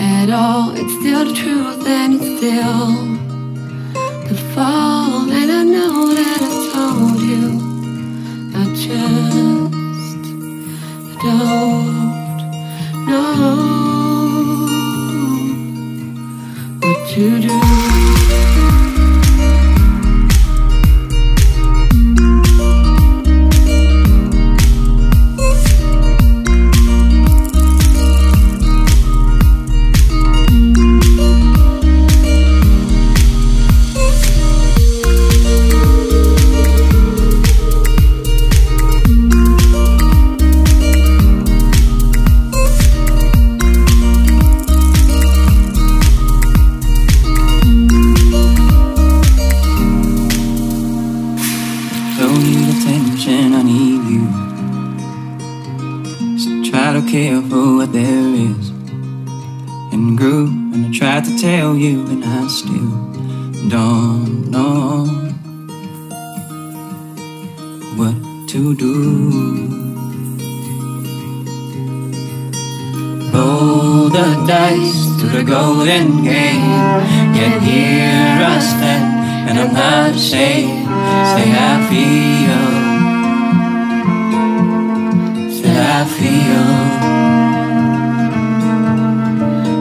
at all. It's still the truth and it's still the fall. And I know that I told you I just don't know what to do. Careful what there is, and grew, and I tried to tell you, and I still don't know what to do. Roll the dice to the golden game, yet here I stand, and I'm not ashamed. Say I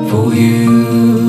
feel for you.